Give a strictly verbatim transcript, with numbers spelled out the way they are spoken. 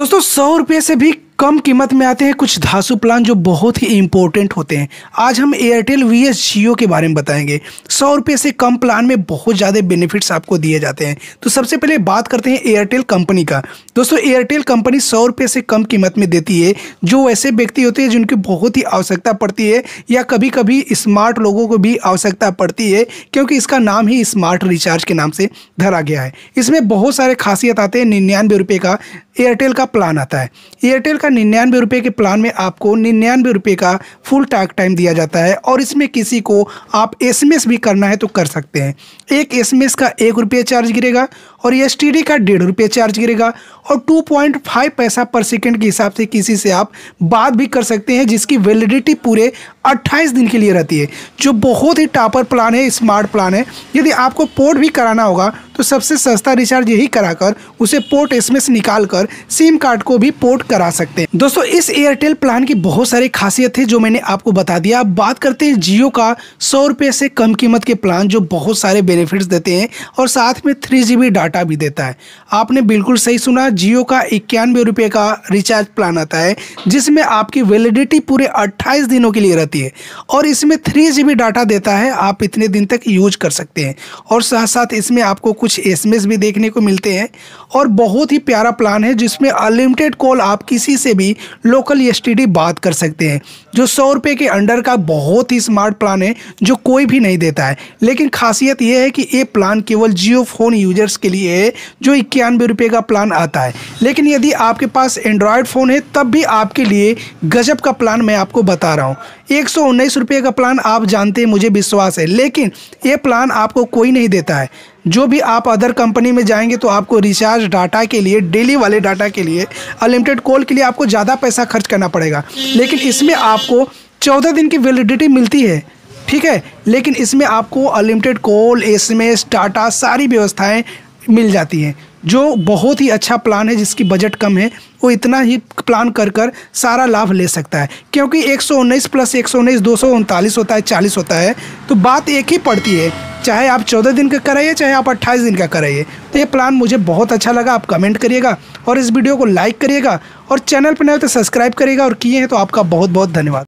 दोस्तों सौ रुपये से भी कम कीमत में आते हैं कुछ धांसू प्लान जो बहुत ही इंपॉर्टेंट होते हैं। आज हम एयरटेल वी एस जियो के बारे में बताएंगे। सौ रुपये से कम प्लान में बहुत ज़्यादा बेनिफिट्स आपको दिए जाते हैं। तो सबसे पहले बात करते हैं एयरटेल कंपनी का। दोस्तों एयरटेल कंपनी सौ रुपये से कम कीमत में देती है जो ऐसे व्यक्ति होते हैं जिनकी बहुत ही आवश्यकता पड़ती है या कभी कभी स्मार्ट लोगों को भी आवश्यकता पड़ती है, क्योंकि इसका नाम ही स्मार्ट रिचार्ज के नाम से धरा गया है। इसमें बहुत सारे खासियत आते हैं। निन्यानवे रुपये का एयरटेल का प्लान आता है। एयरटेल का निन्यानवे रुपये के प्लान में आपको निन्यानवे रुपये का फुल टॉक टाइम दिया जाता है और इसमें किसी को आप एसएमएस भी करना है तो कर सकते हैं। एक एसएमएस का एक रुपये चार्ज गिरेगा और एसटीडी का डेढ़ रुपये चार्ज गिरेगा और दो पॉइंट पाँच पैसा पर सेकंड के हिसाब से किसी से आप बात भी कर सकते हैं, जिसकी वैलिडिटी पूरे अट्ठाईस दिन के लिए रहती है, जो बहुत ही टॉपर प्लान है, स्मार्ट प्लान है। यदि आपको पोर्ट भी कराना होगा तो सबसे सस्ता रिचार्ज यही कराकर उसे पोर्ट एसएमएस निकालकर सिम कार्ड को भी पोर्ट करा सकते हैं। दोस्तों इस एयरटेल प्लान की बहुत सारी खासियत है जो मैंने आपको बता दिया। अब बात करते हैं जियो का सौ रुपये से कम कीमत के प्लान जो बहुत सारे बेनिफिट्स देते हैं और साथ में थ्री जी बी डाटा भी देता है। आपने बिल्कुल सही सुना, जियो का इक्यानवे रुपये का रिचार्ज प्लान आता है जिसमें आपकी वैलिडिटी पूरे अट्ठाईस दिनों के लिए रहती है और इसमें थ्री जी बी डाटा देता है, आप इतने दिन तक यूज कर सकते हैं और साथ साथ इसमें आपको कुछ एस एम एस भी देखने को मिलते हैं। और बहुत ही प्यारा प्लान है जिसमें अनलिमिटेड कॉल, आप किसी से भी लोकल एस टी डी बात कर सकते हैं, जो सौ रुपये के अंडर का बहुत ही स्मार्ट प्लान है जो कोई भी नहीं देता है। लेकिन खासियत यह है कि ये प्लान केवल जियो फ़ोन यूजर्स के लिए है जो इक्यानवे रुपये का प्लान आता है। लेकिन यदि आपके पास एंड्रॉयड फ़ोन है तब भी आपके लिए गजब का प्लान मैं आपको बता रहा हूँ। एक सौ उन्नीस रुपये का प्लान, आप जानते हैं, मुझे विश्वास है, लेकिन ये प्लान आपको कोई नहीं देता है। जो भी आप अदर कंपनी में जाएंगे तो आपको रिचार्ज डाटा के लिए, डेली वाले डाटा के लिए, अनलिमिटेड कॉल के लिए आपको ज़्यादा पैसा खर्च करना पड़ेगा, लेकिन इसमें आपको चौदह दिन की वैलिडिटी मिलती है, ठीक है। लेकिन इसमें आपको अनलिमिटेड कॉल, एसएमएस, डाटा, सारी व्यवस्थाएं मिल जाती हैं, जो बहुत ही अच्छा प्लान है। जिसकी बजट कम है वो इतना ही प्लान कर कर सारा लाभ ले सकता है, क्योंकि एक सौ उन्नीस प्लस एक सौ उन्नीस दो सौ उनतालीस होता है, चालीस होता है, तो बात एक ही पड़ती है, चाहे आप चौदह दिन का कराइए चाहे आप अट्ठाईस दिन का कराइए। तो ये प्लान मुझे बहुत अच्छा लगा। आप कमेंट करिएगा और इस वीडियो को लाइक करिएगा और चैनल पर नए हो तो सब्सक्राइब करिएगा और किए हैं तो आपका बहुत बहुत धन्यवाद।